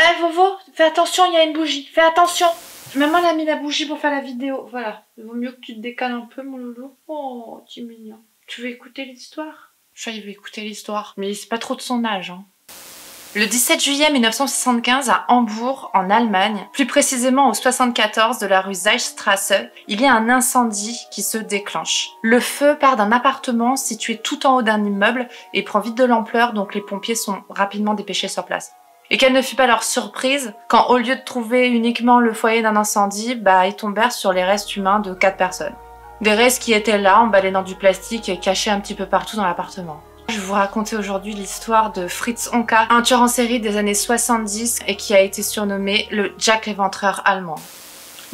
Hey, Vovo, fais attention, il y a une bougie. Fais attention. Maman a mis la bougie pour faire la vidéo. Voilà. Il vaut mieux que tu te décales un peu, mon loulou. Oh, tu es mignon. Tu veux écouter l'histoire? Enfin, il veut écouter l'histoire. Mais c'est pas trop de son âge, hein. Le 17 juillet 1975, à Hambourg, en Allemagne, plus précisément au 74 de la rue Seilstrasse, il y a un incendie qui se déclenche. Le feu part d'un appartement situé tout en haut d'un immeuble et prend vite de l'ampleur, donc les pompiers sont rapidement dépêchés sur place. Et quelle ne fut pas leur surprise quand, au lieu de trouver uniquement le foyer d'un incendie, bah, ils tombèrent sur les restes humains de 4 personnes. Des restes qui étaient là, emballés dans du plastique, cachés un petit peu partout dans l'appartement. Je vais vous raconter aujourd'hui l'histoire de Fritz Honka, un tueur en série des années 70 et qui a été surnommé le Jack l'éventreur allemand.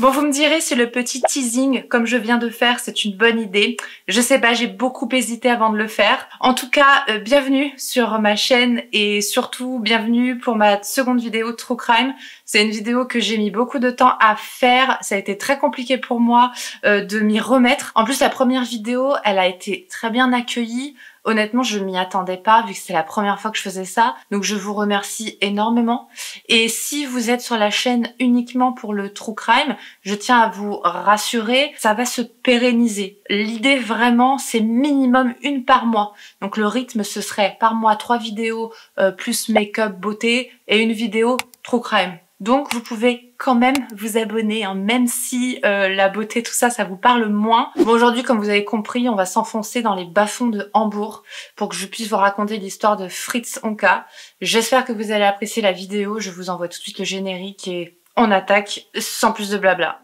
Bon, vous me direz si le petit teasing, comme je viens de faire, c'est une bonne idée. Je sais pas, j'ai beaucoup hésité avant de le faire. En tout cas, bienvenue sur ma chaîne et surtout bienvenue pour ma seconde vidéo True Crime. C'est une vidéo que j'ai mis beaucoup de temps à faire. Ça a été très compliqué pour moi de m'y remettre. En plus, la première vidéo, elle a été très bien accueillie. Honnêtement, je m'y attendais pas vu que c'était la première fois que je faisais ça. Donc je vous remercie énormément. Et si vous êtes sur la chaîne uniquement pour le True Crime, je tiens à vous rassurer, ça va se pérenniser. L'idée vraiment, c'est minimum une par mois. Donc le rythme, ce serait par mois 3 vidéos plus make-up, beauté et une vidéo True Crime. Donc vous pouvez quand même vous abonner, hein, même si la beauté, tout ça, ça vous parle moins. Bon, aujourd'hui, comme vous avez compris, on va s'enfoncer dans les bas-fonds de Hambourg pour que je puisse vous raconter l'histoire de Fritz Honka. J'espère que vous allez apprécier la vidéo. Je vous envoie tout de suite le générique et on attaque sans plus de blabla.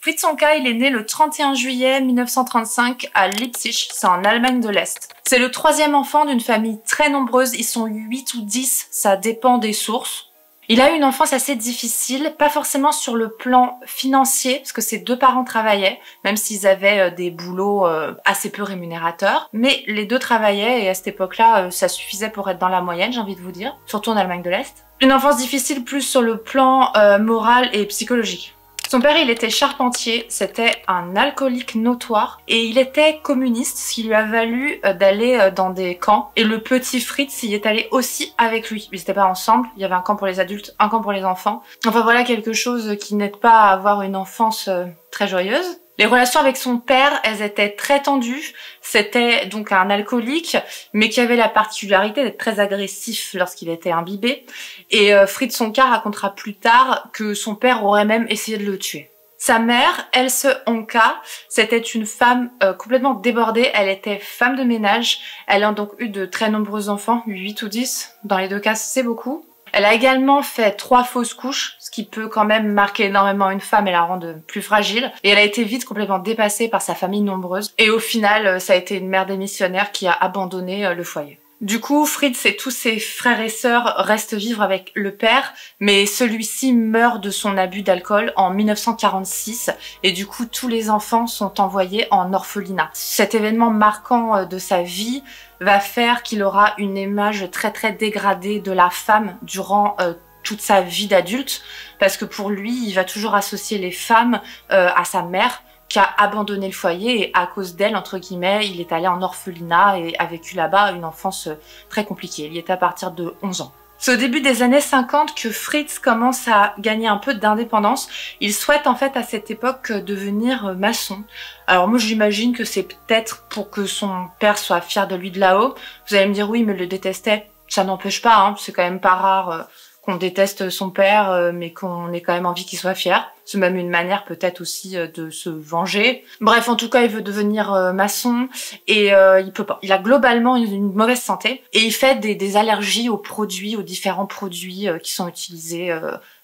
Fritz Honka, il est né le 31 juillet 1935 à Leipzig, c'est en Allemagne de l'Est. C'est le troisième enfant d'une famille très nombreuse, ils sont 8 ou 10, ça dépend des sources. Il a eu une enfance assez difficile, pas forcément sur le plan financier, parce que ses deux parents travaillaient, même s'ils avaient des boulots assez peu rémunérateurs. Mais les deux travaillaient et à cette époque-là, ça suffisait pour être dans la moyenne, j'ai envie de vous dire, surtout en Allemagne de l'Est. Une enfance difficile plus sur le plan moral et psychologique. Son père, il était charpentier, c'était un alcoolique notoire et il était communiste, ce qui lui a valu d'aller dans des camps. Et le petit Fritz y est allé aussi avec lui. Ils n'étaient pas ensemble, il y avait un camp pour les adultes, un camp pour les enfants. Enfin voilà quelque chose qui n'aide pas à avoir une enfance très joyeuse. Les relations avec son père, elles étaient très tendues. C'était donc un alcoolique, mais qui avait la particularité d'être très agressif lorsqu'il était imbibé. Et Fritz Honka racontera plus tard que son père aurait même essayé de le tuer. Sa mère, Else Honka, c'était une femme complètement débordée. Elle était femme de ménage. Elle a donc eu de très nombreux enfants, 8 ou 10. Dans les deux cas, c'est beaucoup. Elle a également fait 3 fausses couches, ce qui peut quand même marquer énormément une femme et la rendre plus fragile. Et elle a été vite complètement dépassée par sa famille nombreuse. Et au final, ça a été une mère démissionnaire qui a abandonné le foyer. Du coup, Fritz et tous ses frères et sœurs restent vivre avec le père, mais celui-ci meurt de son abus d'alcool en 1946 et du coup, tous les enfants sont envoyés en orphelinat. Cet événement marquant de sa vie va faire qu'il aura une image très très dégradée de la femme durant toute sa vie d'adulte, parce que pour lui, il va toujours associer les femmes à sa mère, qui a abandonné le foyer et à cause d'elle, entre guillemets, il est allé en orphelinat et a vécu là-bas une enfance très compliquée. Il y était à partir de 11 ans. C'est au début des années 50 que Fritz commence à gagner un peu d'indépendance. Il souhaite en fait à cette époque devenir maçon. Alors moi j'imagine que c'est peut-être pour que son père soit fier de lui de là-haut. Vous allez me dire oui mais il le détestait. Ça n'empêche pas, hein, c'est quand même pas rare qu'on déteste son père mais qu'on ait quand même envie qu'il soit fier. C'est même une manière peut-être aussi de se venger. Bref, en tout cas, il veut devenir maçon et il peut pas. Il a globalement une mauvaise santé et il fait des allergies aux produits, aux différents produits qui sont utilisés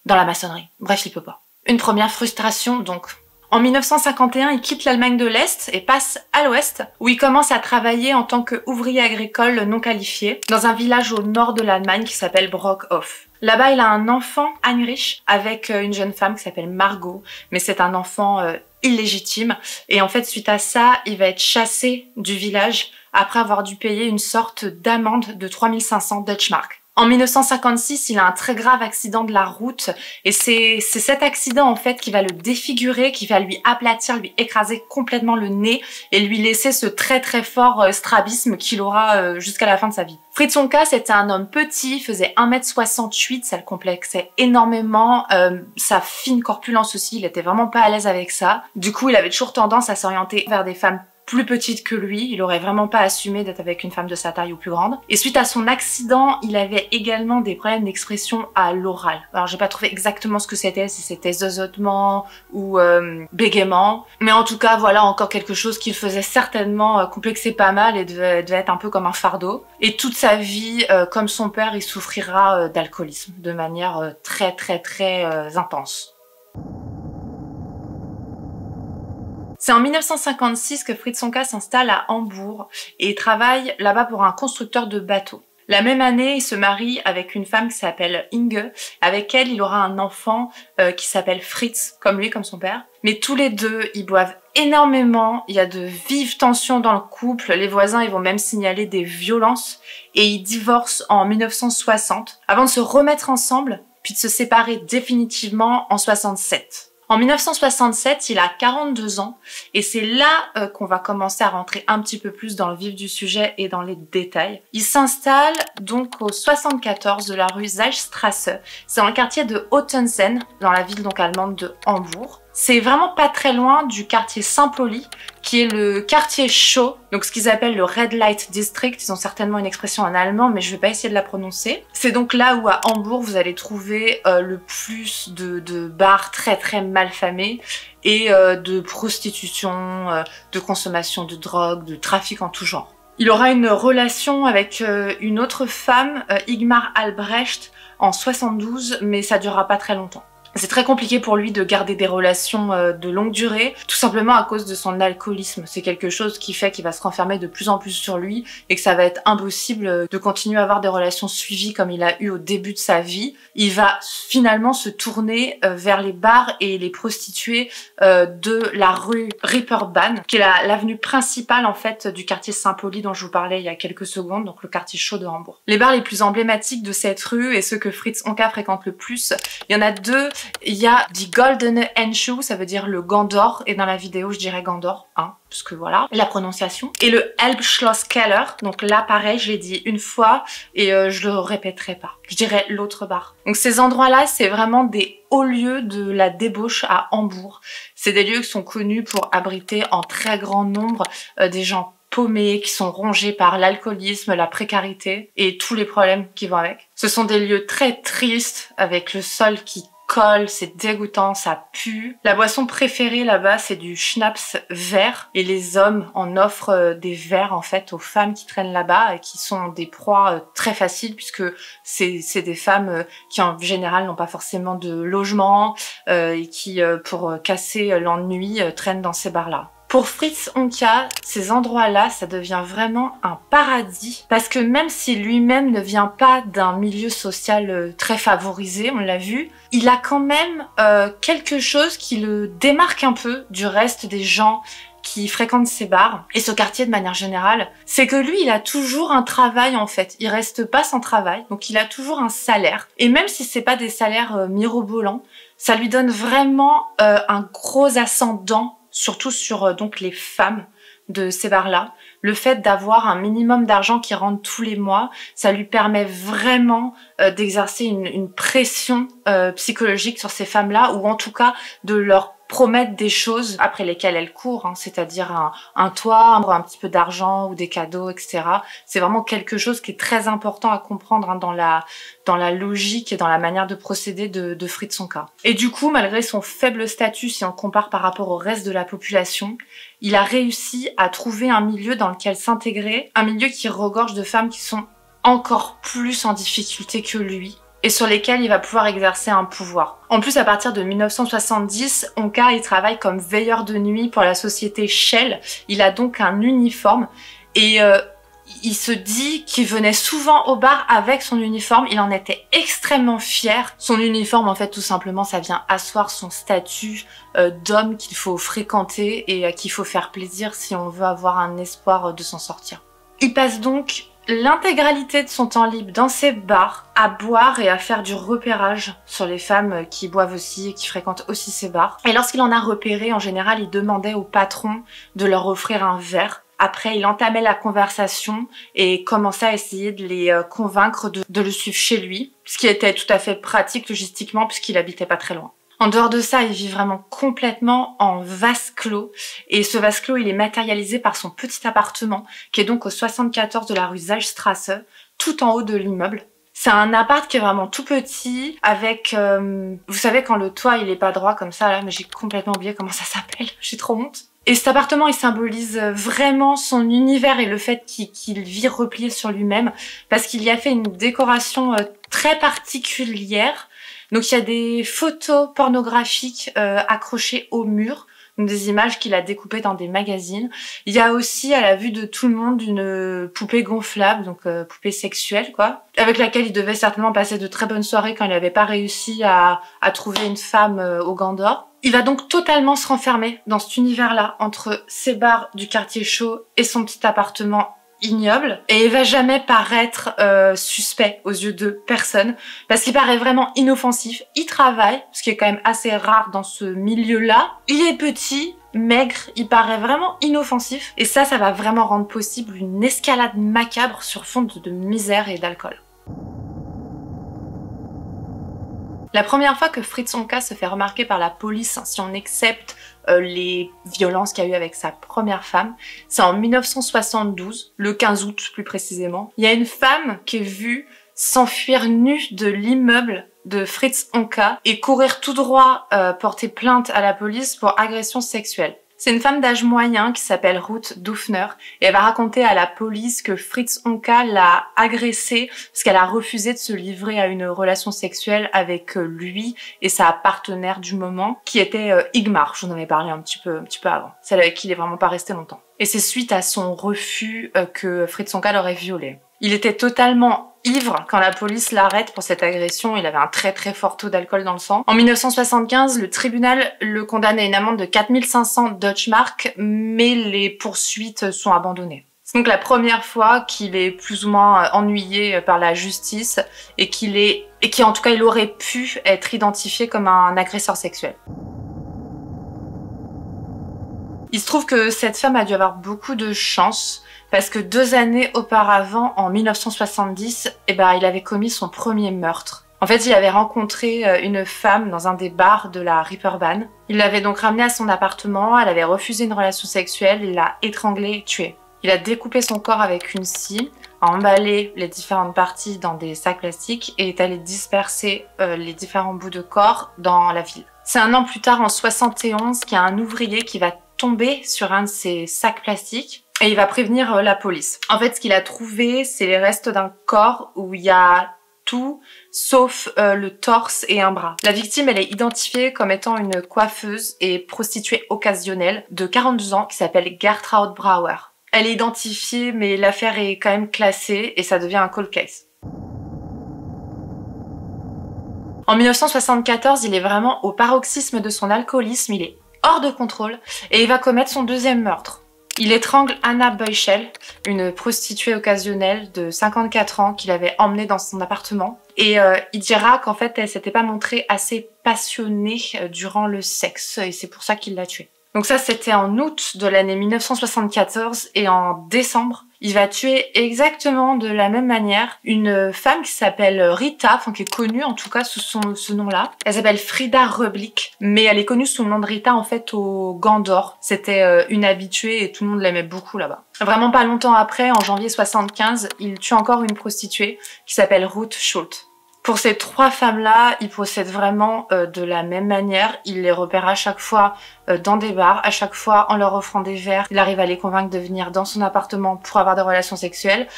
dans la maçonnerie. Bref, il peut pas. Une première frustration, donc. En 1951, il quitte l'Allemagne de l'Est et passe à l'Ouest, où il commence à travailler en tant qu'ouvrier agricole non qualifié dans un village au nord de l'Allemagne qui s'appelle Brockhof. Là-bas, il a un enfant, Heinrich, avec une jeune femme qui s'appelle Margot, mais c'est un enfant illégitime. Et en fait, suite à ça, il va être chassé du village après avoir dû payer une sorte d'amende de 3500 Deutschmark. En 1956, il a un très grave accident de la route et c'est cet accident en fait qui va le défigurer, qui va lui aplatir, lui écraser complètement le nez et lui laisser ce très très fort strabisme qu'il aura jusqu'à la fin de sa vie. Fritz Honka, c'était un homme petit, faisait 1m68, ça le complexait énormément, sa fine corpulence aussi, il était vraiment pas à l'aise avec ça. Du coup, il avait toujours tendance à s'orienter vers des femmes plus petite que lui, il aurait vraiment pas assumé d'être avec une femme de sa taille ou plus grande. Et suite à son accident, il avait également des problèmes d'expression à l'oral. Alors j'ai pas trouvé exactement ce que c'était, si c'était zozotement ou bégaiement. Mais en tout cas, voilà encore quelque chose qui le faisait certainement complexer pas mal et devait être un peu comme un fardeau. Et toute sa vie, comme son père, il souffrira d'alcoolisme de manière très très très intense. C'est en 1956 que Fritz Honka s'installe à Hambourg et travaille là-bas pour un constructeur de bateaux. La même année, il se marie avec une femme qui s'appelle Inge. Avec elle, il aura un enfant qui s'appelle Fritz, comme lui, comme son père. Mais tous les deux, ils boivent énormément, il y a de vives tensions dans le couple, les voisins ils vont même signaler des violences et ils divorcent en 1960 avant de se remettre ensemble puis de se séparer définitivement en 1967. En 1967, il a 42 ans et c'est là qu'on va commencer à rentrer un petit peu plus dans le vif du sujet et dans les détails. Il s'installe donc au 74 de la rue Salzstrasse. C'est dans le quartier de Ottensen, dans la ville donc allemande de Hambourg. C'est vraiment pas très loin du quartier Saint-Pauli, qui est le quartier chaud, donc ce qu'ils appellent le Red Light District. Ils ont certainement une expression en allemand, mais je vais pas essayer de la prononcer. C'est donc là où à Hambourg, vous allez trouver le plus de bars très très malfamés et de prostitution, de consommation de drogue, de trafic en tout genre. Il aura une relation avec une autre femme, Igmar Albrecht, en 72, mais ça durera pas très longtemps. C'est très compliqué pour lui de garder des relations de longue durée, tout simplement à cause de son alcoolisme. C'est quelque chose qui fait qu'il va se renfermer de plus en plus sur lui et que ça va être impossible de continuer à avoir des relations suivies comme il a eu au début de sa vie. Il va finalement se tourner vers les bars et les prostituées de la rue Ripperbahn, qui est l'avenue principale en fait du quartier Saint-Pauli dont je vous parlais il y a quelques secondes, donc le quartier chaud de Hambourg. Les bars les plus emblématiques de cette rue et ceux que Fritz Honka fréquente le plus, il y en a deux. Il y a The Golden Handschuh, ça veut dire le gant d'or, et dans la vidéo je dirais gant d'or, hein, parce que voilà, la prononciation. Et le Elbschlosskeller, donc là pareil, je l'ai dit une fois et je le répéterai pas. Je dirais l'autre bar. Donc ces endroits-là, c'est vraiment des hauts lieux de la débauche à Hambourg. C'est des lieux qui sont connus pour abriter en très grand nombre des gens paumés, qui sont rongés par l'alcoolisme, la précarité et tous les problèmes qui vont avec. Ce sont des lieux très tristes, avec le sol qui colle, c'est dégoûtant, ça pue. La boisson préférée là-bas, c'est du schnapps vert. Et les hommes en offrent des verres en fait aux femmes qui traînent là-bas et qui sont des proies très faciles puisque c'est des femmes qui en général n'ont pas forcément de logement et qui, pour casser l'ennui, traînent dans ces bars-là. Pour Fritz Honka, ces endroits-là, ça devient vraiment un paradis parce que même si lui-même ne vient pas d'un milieu social très favorisé, on l'a vu, il a quand même quelque chose qui le démarque un peu du reste des gens qui fréquente ces bars et ce quartier de manière générale, c'est que lui, il a toujours un travail en fait. Il reste pas sans travail, donc il a toujours un salaire. Et même si c'est pas des salaires mirobolants, ça lui donne vraiment un gros ascendant, surtout sur donc les femmes de ces bars-là. Le fait d'avoir un minimum d'argent qui rentre tous les mois, ça lui permet vraiment d'exercer une pression psychologique sur ces femmes-là, ou en tout cas de leur promettent des choses après lesquelles elles courent, hein, c'est-à-dire un toit, un petit peu d'argent ou des cadeaux, etc. C'est vraiment quelque chose qui est très important à comprendre hein, dans la logique et dans la manière de procéder de Fritz Honka. Et du coup, malgré son faible statut, si on compare par rapport au reste de la population, il a réussi à trouver un milieu dans lequel s'intégrer, un milieu qui regorge de femmes qui sont encore plus en difficulté que lui, et sur lesquels il va pouvoir exercer un pouvoir. En plus, à partir de 1970, Honka, il travaille comme veilleur de nuit pour la société Shell. Il a donc un uniforme et il se dit qu'il venait souvent au bar avec son uniforme. Il en était extrêmement fier. Son uniforme, en fait, tout simplement, ça vient asseoir son statut d'homme qu'il faut fréquenter et à qui il faut faire plaisir si on veut avoir un espoir de s'en sortir. Il passe donc l'intégralité de son temps libre dans ses bars à boire et à faire du repérage sur les femmes qui boivent aussi et qui fréquentent aussi ces bars. Et lorsqu'il en a repéré, en général, il demandait au patron de leur offrir un verre. Après, il entamait la conversation et commençait à essayer de les convaincre de le suivre chez lui, ce qui était tout à fait pratique logistiquement puisqu'il habitait pas très loin. En dehors de ça, il vit vraiment complètement en vase clos. Et ce vase clos, il est matérialisé par son petit appartement, qui est donc au 74 de la rue Salzstrasse, tout en haut de l'immeuble. C'est un appart qui est vraiment tout petit, avec... vous savez, quand le toit, il est pas droit comme ça, là, mais j'ai complètement oublié comment ça s'appelle, j'ai trop honte. Et cet appartement, il symbolise vraiment son univers et le fait qu'il vit replié sur lui-même, parce qu'il y a fait une décoration très particulière. Donc il y a des photos pornographiques accrochées au mur, donc des images qu'il a découpées dans des magazines. Il y a aussi à la vue de tout le monde une poupée gonflable, donc poupée sexuelle quoi, avec laquelle il devait certainement passer de très bonnes soirées quand il n'avait pas réussi à trouver une femme au Gandor. Il va donc totalement se renfermer dans cet univers-là, entre ses bars du quartier chaud et son petit appartement ignoble, et il va jamais paraître suspect aux yeux de personne parce qu'il paraît vraiment inoffensif. Il travaille, ce qui est quand même assez rare dans ce milieu-là. Il est petit, maigre, il paraît vraiment inoffensif et ça va vraiment rendre possible une escalade macabre sur fond de misère et d'alcool. La première fois que Fritz Honka se fait remarquer par la police, si on accepte les violences qu'il y a eu avec sa première femme, c'est en 1972, le 15 août plus précisément. Il y a une femme qui est vue s'enfuir nue de l'immeuble de Fritz Honka et courir tout droit porter plainte à la police pour agression sexuelle. C'est une femme d'âge moyen qui s'appelle Ruth Dufner et elle va raconter à la police que Fritz Honka l'a agressée parce qu'elle a refusé de se livrer à une relation sexuelle avec lui et sa partenaire du moment qui était Igmar. Je vous en avais parlé un petit peu avant. Celle avec qui il est vraiment pas resté longtemps. Et c'est suite à son refus que Fritz Honka l'aurait violée. Il était totalement ivre quand la police l'arrête pour cette agression. Il avait un très très fort taux d'alcool dans le sang. En 1975, le tribunal le condamne à une amende de 4500 Deutsche Mark, mais les poursuites sont abandonnées. C'est donc la première fois qu'il est plus ou moins ennuyé par la justice et qu'en tout cas, il aurait pu être identifié comme un agresseur sexuel. Il se trouve que cette femme a dû avoir beaucoup de chance parce que 2 années auparavant, en 1970, il avait commis son premier meurtre. En fait, il avait rencontré une femme dans un des bars de la Reeperbahn. Il l'avait donc ramenée à son appartement, elle avait refusé une relation sexuelle, il l'a étranglée et tuée. Il a découpé son corps avec une scie, a emballé les différentes parties dans des sacs plastiques et est allé disperser les différents bouts de corps dans la ville. C'est 1 an plus tard, en 71, qu'il y a un ouvrier qui va tomber sur un de ces sacs plastiques et il va prévenir la police. En fait, ce qu'il a trouvé, c'est les restes d'un corps où il y a tout sauf le torse et un bras. La victime, elle est identifiée comme étant une coiffeuse et prostituée occasionnelle de 42 ans qui s'appelle Gertraud Brauer. Elle est identifiée, mais l'affaire est quand même classée et ça devient un cold case. En 1974, il est vraiment au paroxysme de son alcoolisme, il est hors de contrôle et il va commettre son 2e meurtre. Il étrangle Anna Beuchel, une prostituée occasionnelle de 54 ans qu'il avait emmenée dans son appartement et il dira qu'en fait elle s'était pas montrée assez passionnée durant le sexe et c'est pour ça qu'il l'a tuée. Donc ça c'était en août de l'année 1974 et en décembre il va tuer exactement de la même manière une femme qui s'appelle Rita, enfin qui est connue en tout cas sous ce nom-là. Elle s'appelle Frida Röblick, mais elle est connue sous le nom de Rita en fait au Gandor. C'était une habituée et tout le monde l'aimait beaucoup là-bas. Vraiment pas longtemps après, en janvier 75, il tue encore une prostituée qui s'appelle Ruth Schultz. Pour ces 3 femmes-là, il procède vraiment de la même manière. Il les repère à chaque fois dans des bars, à chaque fois en leur offrant des verres. Il arrive à les convaincre de venir dans son appartement pour avoir des relations sexuelles.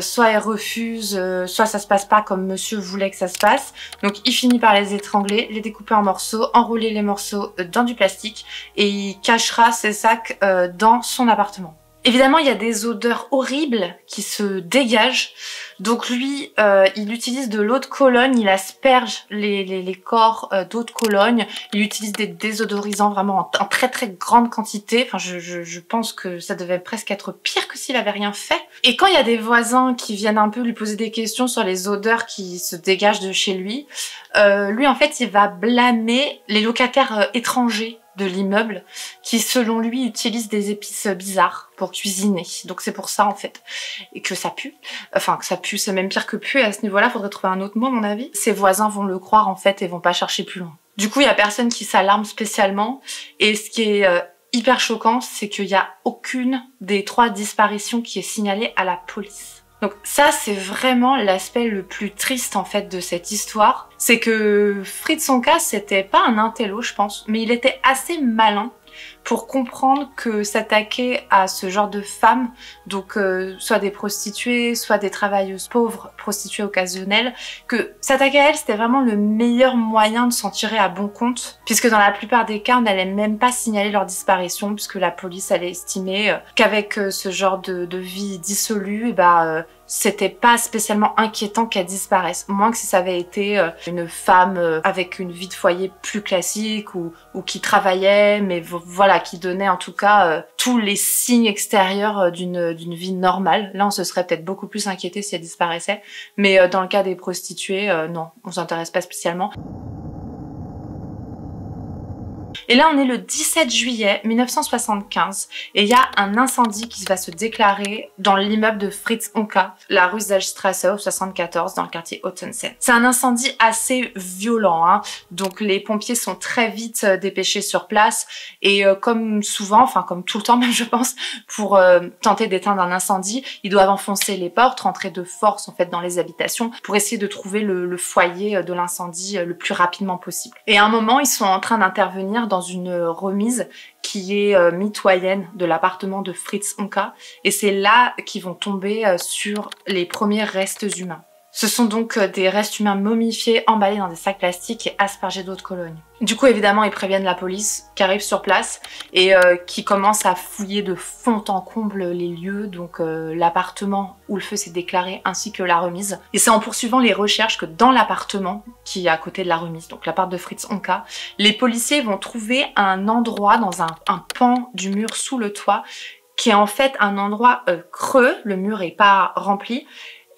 Soit elles refusent, soit ça se passe pas comme monsieur voulait que ça se passe. Donc il finit par les étrangler, les découper en morceaux, enrouler les morceaux dans du plastique et il cachera ses sacs dans son appartement. Évidemment, il y a des odeurs horribles qui se dégagent. Donc lui, il utilise de l'eau de Cologne, il asperge les corps d'eau de Cologne. Il utilise des désodorisants vraiment en très très grande quantité. Enfin, je pense que ça devait presque être pire que s'il avait rien fait. Et quand il y a des voisins qui viennent un peu lui poser des questions sur les odeurs qui se dégagent de chez lui, lui en fait, il va blâmer les locataires étrangers de l'immeuble qui, selon lui, utilise des épices bizarres pour cuisiner. Donc c'est pour ça, en fait, et que ça pue. Enfin, que ça pue, c'est même pire que puer. À ce niveau-là, faudrait trouver un autre mot, à mon avis. Ses voisins vont le croire, en fait, et vont pas chercher plus loin. Du coup, il y a personne qui s'alarme spécialement. Et ce qui est hyper choquant, c'est qu'il y a aucune des 3 disparitions qui est signalée à la police. Donc ça, c'est vraiment l'aspect le plus triste, en fait, de cette histoire. C'est que Fritz Honka, c'était pas un intello, je pense, mais il était assez malin pour comprendre que s'attaquer à ce genre de femmes, donc soit des prostituées, soit des travailleuses pauvres, prostituées occasionnelles, que s'attaquer à elles, c'était vraiment le meilleur moyen de s'en tirer à bon compte, puisque dans la plupart des cas, on n'allait même pas signaler leur disparition, puisque la police allait estimer qu'avec ce genre de vie dissolue, et bah, c'était pas spécialement inquiétant qu'elle disparaisse, moins que si ça avait été une femme avec une vie de foyer plus classique ou qui travaillait, mais voilà, qui donnait en tout cas tous les signes extérieurs d'une vie normale. Là, on se serait peut-être beaucoup plus inquiété si elle disparaissait, mais dans le cas des prostituées, non, on s'intéresse pas spécialement. Et là, on est le 17 juillet 1975 et il y a un incendie qui va se déclarer dans l'immeuble de Fritz Honka, la rue Salzstrasse au 74 dans le quartier Ottensen. C'est un incendie assez violent, hein. Donc les pompiers sont très vite dépêchés sur place et comme souvent, enfin comme tout le temps même je pense, pour tenter d'éteindre un incendie, ils doivent enfoncer les portes, rentrer de force en fait dans les habitations pour essayer de trouver le foyer de l'incendie le plus rapidement possible. Et à un moment, ils sont en train d'intervenir dans une remise qui est mitoyenne de l'appartement de Fritz Honka et c'est là qu'ils vont tomber sur les premiers restes humains. Ce sont donc des restes humains momifiés, emballés dans des sacs plastiques et aspergés d'eau de Cologne. Du coup, évidemment, ils préviennent la police qui arrive sur place et qui commence à fouiller de fond en comble les lieux, donc l'appartement où le feu s'est déclaré ainsi que la remise. Et c'est en poursuivant les recherches que dans l'appartement qui est à côté de la remise, donc l'appart de Fritz Honka, les policiers vont trouver un endroit dans un pan du mur sous le toit qui est en fait un endroit creux, le mur n'est pas rempli,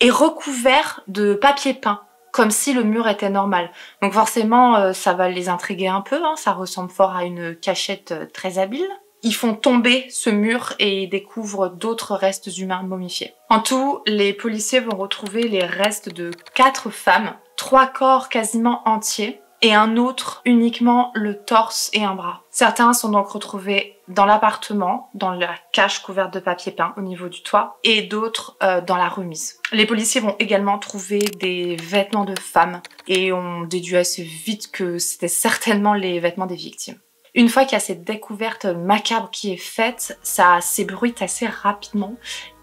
et recouvert de papier peint, comme si le mur était normal. Donc forcément, ça va les intriguer un peu, hein, ça ressemble fort à une cachette très habile. Ils font tomber ce mur et découvrent d'autres restes humains momifiés. En tout, les policiers vont retrouver les restes de 4 femmes, 3 corps quasiment entiers, et un autre uniquement le torse et un bras. Certains sont donc retrouvés dans l'appartement, dans la cage couverte de papier peint au niveau du toit, et d'autres dans la remise. Les policiers vont également trouver des vêtements de femmes et on déduit assez vite que c'était certainement les vêtements des victimes. Une fois qu'il y a cette découverte macabre qui est faite, ça s'ébruite assez rapidement.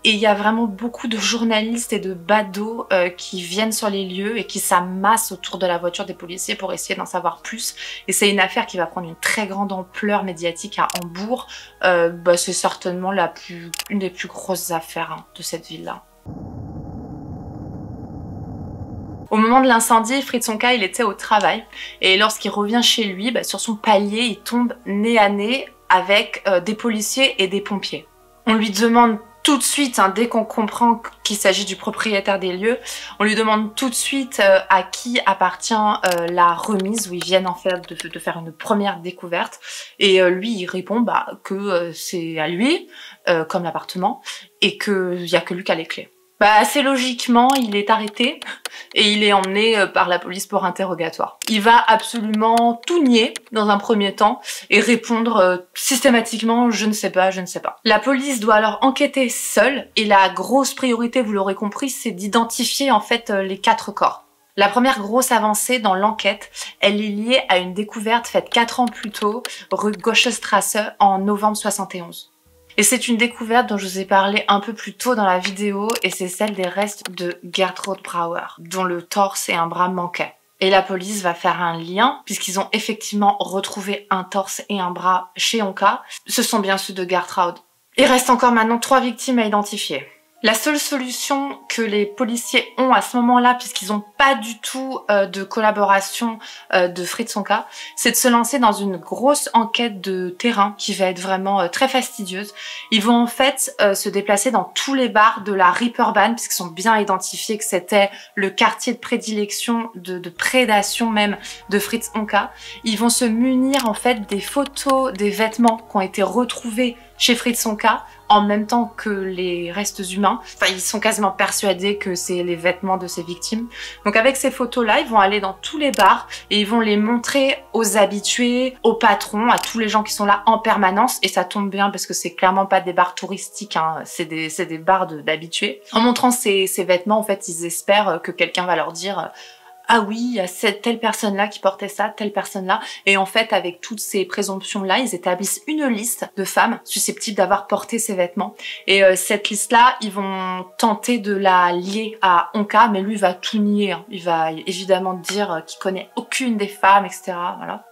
Et il y a vraiment beaucoup de journalistes et de badauds qui viennent sur les lieux et qui s'amassent autour de la voiture des policiers pour essayer d'en savoir plus. Et c'est une affaire qui va prendre une très grande ampleur médiatique à Hambourg. Bah, c'est certainement une des plus grosses affaires, hein, de cette ville-là. Au moment de l'incendie, Fritz Honka, il était au travail. Et lorsqu'il revient chez lui, bah, sur son palier, il tombe nez à nez avec des policiers et des pompiers. On lui demande tout de suite, hein, dès qu'on comprend qu'il s'agit du propriétaire des lieux, on lui demande tout de suite à qui appartient la remise où ils viennent en fait de faire une première découverte. Et lui, il répond bah, que c'est à lui, comme l'appartement, et qu'il n'y a que lui qui a les clés. Bah, assez logiquement, il est arrêté et il est emmené par la police pour interrogatoire. Il va absolument tout nier dans un premier temps et répondre systématiquement « je ne sais pas, je ne sais pas ». La police doit alors enquêter seule et la grosse priorité, vous l'aurez compris, c'est d'identifier en fait les 4 corps. La première grosse avancée dans l'enquête, elle est liée à une découverte faite 4 ans plus tôt, rue Goeschestrasse, en novembre 71. Et c'est une découverte dont je vous ai parlé un peu plus tôt dans la vidéo et c'est celle des restes de Gertrud Brauer, dont le torse et un bras manquaient. Et la police va faire un lien puisqu'ils ont effectivement retrouvé un torse et un bras chez Honka. Ce sont bien ceux de Gertrud. Il reste encore maintenant 3 victimes à identifier. La seule solution que les policiers ont à ce moment-là, puisqu'ils n'ont pas du tout de collaboration de Fritz Honka, c'est de se lancer dans une grosse enquête de terrain qui va être vraiment très fastidieuse. Ils vont en fait se déplacer dans tous les bars de la Ripperbahn, puisqu'ils sont bien identifiés que c'était le quartier de prédilection, de prédation même, de Fritz Honka. Ils vont se munir en fait des photos, des vêtements qui ont été retrouvés chez Fritz Honka, en même temps que les restes humains. Enfin, ils sont quasiment persuadés que c'est les vêtements de ses victimes. Donc avec ces photos-là, ils vont aller dans tous les bars et ils vont les montrer aux habitués, aux patrons, à tous les gens qui sont là en permanence. Et ça tombe bien parce que c'est clairement pas des bars touristiques, hein. C'est des bars d'habitués. En montrant ces vêtements, en fait, ils espèrent que quelqu'un va leur dire ah oui, il y a cette telle personne-là qui portait ça, telle personne-là. Et en fait, avec toutes ces présomptions-là, ils établissent une liste de femmes susceptibles d'avoir porté ces vêtements. Et cette liste-là, ils vont tenter de la lier à Honka, mais lui va tout nier. Hein. Il va évidemment dire qu'il connaît aucune des femmes, etc. Voilà.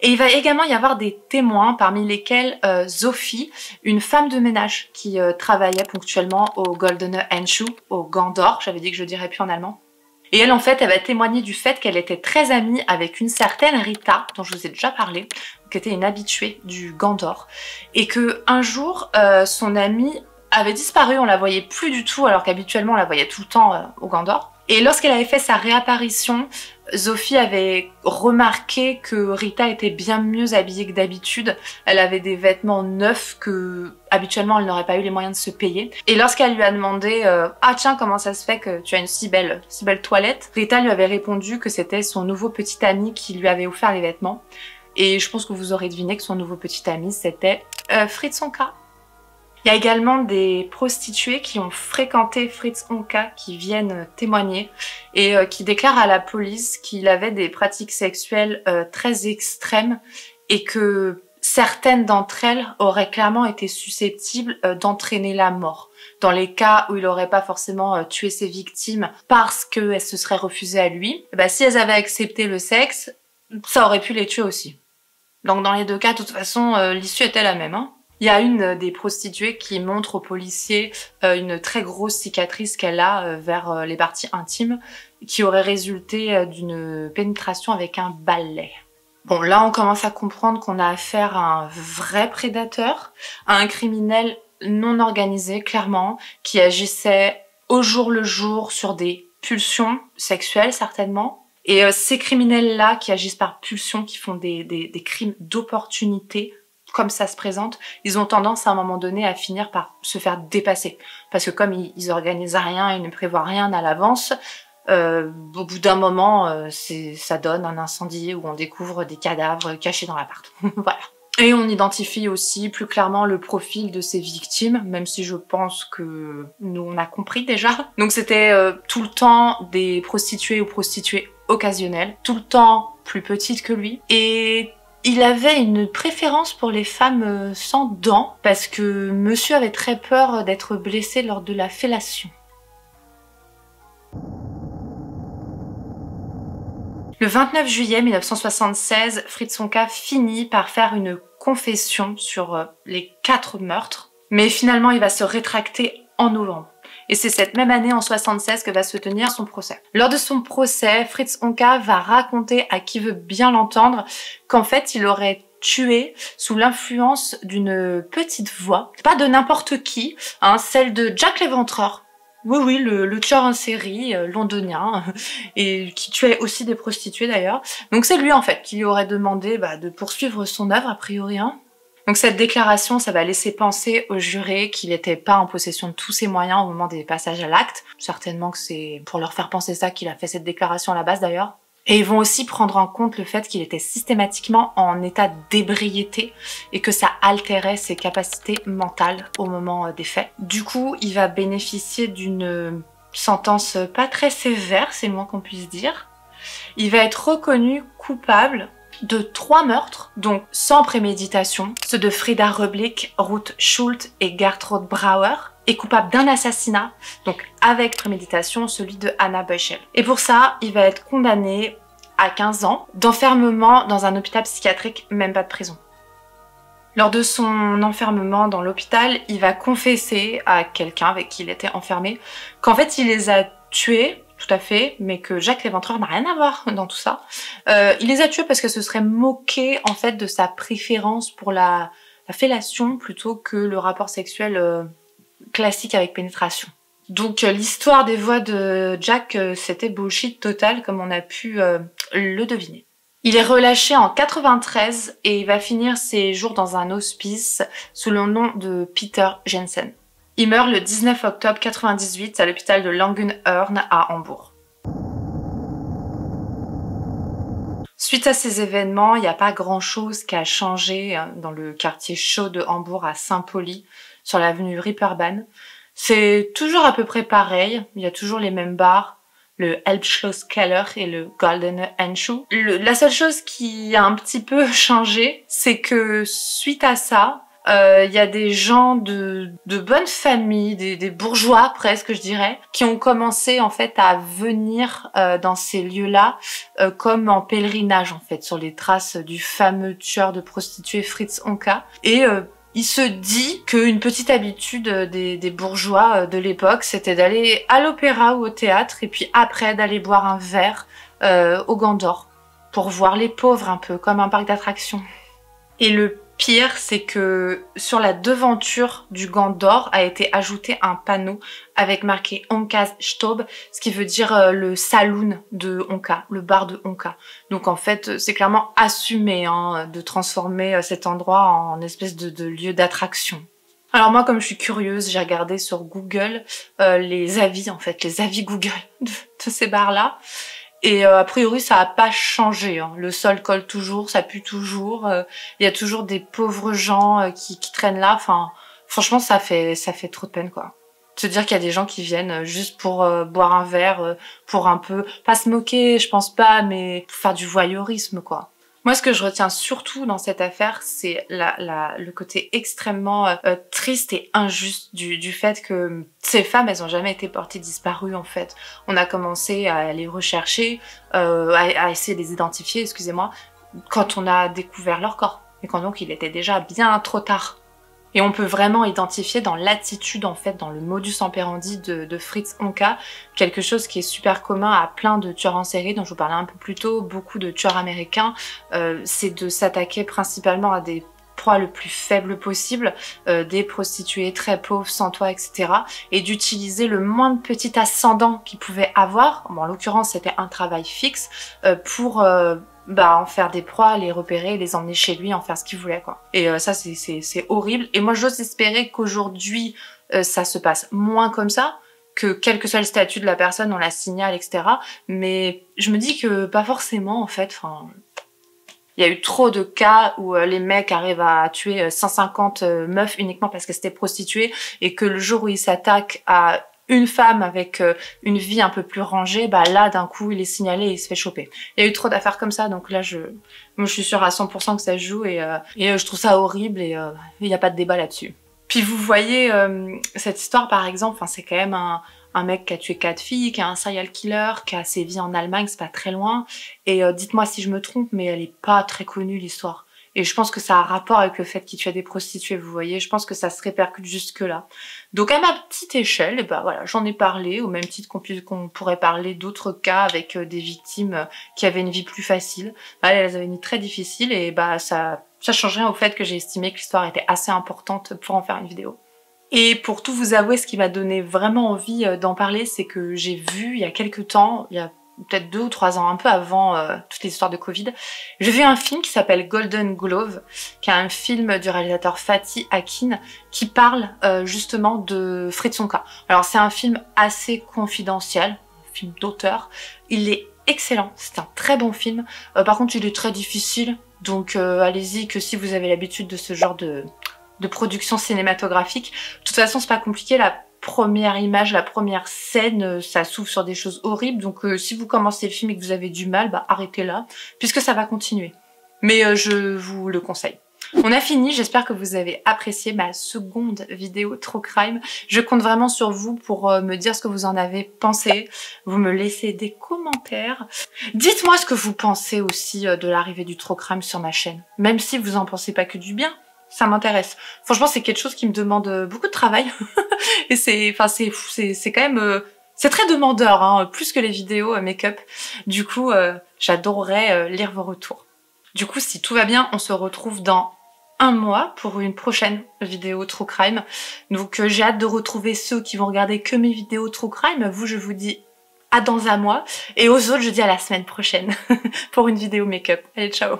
Et il va également y avoir des témoins, parmi lesquels Sophie, une femme de ménage qui travaillait ponctuellement au Goldene Handschuh, au Gant d'Or, j'avais dit que je ne dirais plus en allemand. Et elle, en fait, elle va témoigner du fait qu'elle était très amie avec une certaine Rita, dont je vous ai déjà parlé, qui était une habituée du Gant d'Or, et qu'un jour, son amie avait disparu, on la voyait plus du tout, alors qu'habituellement, on la voyait tout le temps au Gant d'Or. Et lorsqu'elle avait fait sa réapparition, Sophie avait remarqué que Rita était bien mieux habillée que d'habitude. Elle avait des vêtements neufs que habituellement elle n'aurait pas eu les moyens de se payer. Et lorsqu'elle lui a demandé ah tiens, comment ça se fait que tu as une si belle toilette, Rita lui avait répondu que c'était son nouveau petit ami qui lui avait offert les vêtements. Et je pense que vous aurez deviné que son nouveau petit ami, c'était Fritz Honka. Il y a également des prostituées qui ont fréquenté Fritz Honka qui viennent témoigner et qui déclarent à la police qu'il avait des pratiques sexuelles très extrêmes et que certaines d'entre elles auraient clairement été susceptibles d'entraîner la mort. Dans les cas où il n'aurait pas forcément tué ses victimes parce qu'elles se seraient refusées à lui, et bah, si elles avaient accepté le sexe, ça aurait pu les tuer aussi. Donc dans les deux cas, de toute façon, l'issue était la même, hein. Il y a une des prostituées qui montre aux policiers une très grosse cicatrice qu'elle a vers les parties intimes qui aurait résulté d'une pénétration avec un balai. Bon, là on commence à comprendre qu'on a affaire à un vrai prédateur, à un criminel non organisé clairement, qui agissait au jour le jour sur des pulsions sexuelles certainement. Et ces criminels-là qui agissent par pulsion, qui font des crimes d'opportunité, comme ça se présente, ils ont tendance à un moment donné à finir par se faire dépasser. Parce que comme ils organisent rien, ils ne prévoient rien à l'avance, au bout d'un moment, ça donne un incendie où on découvre des cadavres cachés dans l'appart. Voilà. Et on identifie aussi plus clairement le profil de ces victimes, même si je pense que nous on a compris déjà. Donc c'était tout le temps des prostituées ou prostituées occasionnelles, tout le temps plus petites que lui, et il avait une préférence pour les femmes sans dents parce que monsieur avait très peur d'être blessé lors de la fellation. Le 29 juillet 1976, Fritz Honka finit par faire une confession sur les 4 meurtres, mais finalement il va se rétracter en novembre. Et c'est cette même année, en 1976, que va se tenir son procès. Lors de son procès, Fritz Honka va raconter à qui veut bien l'entendre qu'en fait, il aurait tué sous l'influence d'une petite voix, pas de n'importe qui, hein, celle de Jack l'Éventreur. Oui, le tueur en série londonien, et qui tuait aussi des prostituées d'ailleurs. Donc c'est lui, en fait, qui lui aurait demandé de poursuivre son œuvre, a priori, hein. Donc cette déclaration, ça va laisser penser au juré qu'il n'était pas en possession de tous ses moyens au moment des passages à l'acte. Certainement que c'est pour leur faire penser ça qu'il a fait cette déclaration à la base d'ailleurs. Et ils vont aussi prendre en compte le fait qu'il était systématiquement en état d'ébriété et que ça altérait ses capacités mentales au moment des faits. Du coup, il va bénéficier d'une sentence pas très sévère, c'est le moins qu'on puisse dire. Il va être reconnu coupable de 3 meurtres, donc sans préméditation, ceux de Frida Röblick, Ruth Schulte et Gertrud Brauer, et coupable d'un assassinat, donc avec préméditation, celui de Anna Beuschel. Et pour ça, il va être condamné à 15 ans d'enfermement dans un hôpital psychiatrique, même pas de prison. Lors de son enfermement dans l'hôpital, il va confesser à quelqu'un avec qui il était enfermé qu'en fait il les a tués, tout à fait, mais que Jacques l'Éventreur n'a rien à voir dans tout ça. Il les a tués parce qu'elle se serait moquée en fait de sa préférence pour la fellation plutôt que le rapport sexuel classique avec pénétration. Donc l'histoire des voix de Jack, c'était bullshit total comme on a pu le deviner. Il est relâché en 93 et il va finir ses jours dans un hospice sous le nom de Peter Jensen. Il meurt le 19 octobre 98 à l'hôpital de Langenhorn à Hambourg. Suite à ces événements, il n'y a pas grand-chose qui a changé dans le quartier chaud de Hambourg à Saint-Pauli, sur l'avenue Ripperbahn. C'est toujours à peu près pareil, il y a toujours les mêmes bars, le Elbschlosskeller et le Goldene Handschuh. La seule chose qui a un petit peu changé, c'est que suite à ça, y a des gens de bonne famille, des bourgeois presque je dirais, qui ont commencé en fait à venir dans ces lieux-là comme en pèlerinage en fait, sur les traces du fameux tueur de prostituées Fritz Honka. Et il se dit qu'une petite habitude des bourgeois de l'époque, c'était d'aller à l'opéra ou au théâtre et puis après d'aller boire un verre au Gandor pour voir les pauvres un peu, comme un parc d'attractions. Et le pire, c'est que sur la devanture du Gandor a été ajouté un panneau avec marqué Honkas Stube, ce qui veut dire le saloon de Honka, le bar de Honka. Donc en fait, c'est clairement assumé hein, de transformer cet endroit en espèce de lieu d'attraction. Alors moi, comme je suis curieuse, j'ai regardé sur Google les avis, en fait, les avis Google de ces bars-là. Et a priori, ça n'a pas changé. Hein. Le sol colle toujours, ça pue toujours. Il y a toujours des pauvres gens qui traînent là. Enfin, franchement, ça fait trop de peine, quoi. Se dire qu'il y a des gens qui viennent juste pour boire un verre, pour un peu... Pas se moquer, je pense pas, mais pour faire du voyeurisme, quoi. Moi, ce que je retiens surtout dans cette affaire, c'est le côté extrêmement triste et injuste du fait que ces femmes, elles n'ont jamais été portées disparues, en fait. On a commencé à les rechercher, à essayer de les identifier, excusez-moi, quand on a découvert leur corps. Et quand donc, il était déjà bien trop tard. Et on peut vraiment identifier dans l'attitude, en fait, dans le modus operandi de Fritz Honka, quelque chose qui est super commun à plein de tueurs en série, dont je vous parlais un peu plus tôt, beaucoup de tueurs américains, c'est de s'attaquer principalement à des proies le plus faibles possible, des prostituées très pauvres, sans toit, etc. Et d'utiliser le moins de petit ascendant qu'ils pouvaient avoir, bon, en l'occurrence c'était un travail fixe, pour... en faire des proies, les repérer, les emmener chez lui, en faire ce qu'il voulait, quoi. Et ça, c'est horrible. Et moi, j'ose espérer qu'aujourd'hui, ça se passe moins comme ça, que quel que soit le statut de la personne, on la signale, etc. Mais je me dis que pas forcément, en fait. Enfin, il y a eu trop de cas où les mecs arrivent à tuer 150 meufs uniquement parce qu'elles s'étaient prostituées et que le jour où ils s'attaquent à une femme avec une vie un peu plus rangée, bah là, d'un coup, il est signalé et il se fait choper. Il y a eu trop d'affaires comme ça, donc là, moi, je suis sûre à 100% que ça joue et je trouve ça horrible et il n'y a pas de débat là-dessus. Puis vous voyez, cette histoire, par exemple, c'est quand même un mec qui a tué 4 filles, qui a un serial killer, qui a sévi en Allemagne, c'est pas très loin. Et dites-moi si je me trompe, mais elle est pas très connue, l'histoire. Et je pense que ça a rapport avec le fait qu'il tue des prostituées, vous voyez. Je pense que ça se répercute jusque-là. Donc à ma petite échelle, bah voilà, j'en ai parlé, au même titre qu'on pourrait parler d'autres cas avec des victimes qui avaient une vie plus facile. Bah, elles avaient une vie très difficile et bah ça change rien au fait que j'ai estimé que l'histoire était assez importante pour en faire une vidéo. Et pour tout vous avouer, ce qui m'a donné vraiment envie d'en parler, c'est que j'ai vu il y a quelques temps, il y a peut-être 2 ou 3 ans, un peu avant toute l'histoire de Covid, j'ai vu un film qui s'appelle Golden Glove, qui est un film du réalisateur Fatih Akin, qui parle justement de Fritz Honka. Alors c'est un film assez confidentiel, un film d'auteur, il est excellent, c'est un très bon film, par contre il est très difficile, donc allez-y que si vous avez l'habitude de ce genre de production cinématographique. De toute façon c'est pas compliqué, la première image, la première scène, ça s'ouvre sur des choses horribles, donc si vous commencez le film et que vous avez du mal, bah arrêtez là, puisque ça va continuer. Mais je vous le conseille. On a fini, j'espère que vous avez apprécié ma seconde vidéo True Crime. Je compte vraiment sur vous pour me dire ce que vous en avez pensé. Vous me laissez des commentaires. Dites-moi ce que vous pensez aussi de l'arrivée du True Crime sur ma chaîne, même si vous en pensez pas que du bien. ça m'intéresse. Franchement, c'est quelque chose qui me demande beaucoup de travail. Et c'est quand même... c'est très demandeur, hein, plus que les vidéos make-up. Du coup, j'adorerais lire vos retours. Du coup, si tout va bien, on se retrouve dans un mois pour une prochaine vidéo True Crime. Donc, j'ai hâte de retrouver ceux qui vont regarder que mes vidéos True Crime. Vous, je vous dis à dans un mois. Et aux autres, je dis à la semaine prochaine pour une vidéo make-up. Allez, ciao!